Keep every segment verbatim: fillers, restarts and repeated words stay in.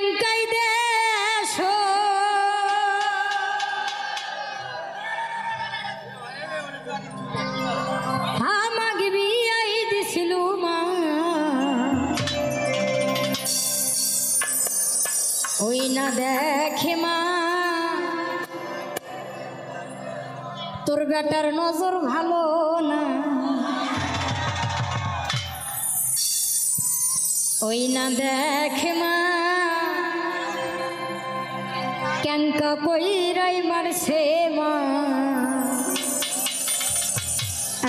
Kenka Desot আমাকে বিয়াই দিছিল মা ওই না দেখে মা তোর বেটার নজর ভালো না ওই না দেখে মা কেনকা কইরাই মারছে মা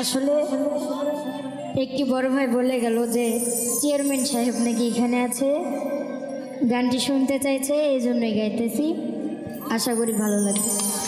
আসলে একটি বড় ভাই বলে গেল যে চেয়ারম্যান সাহেব নাকি এখানে আছে গানটি শুনতে চাইছে এইজন্যই গাইতেছি আশা করি ভালো লাগবে।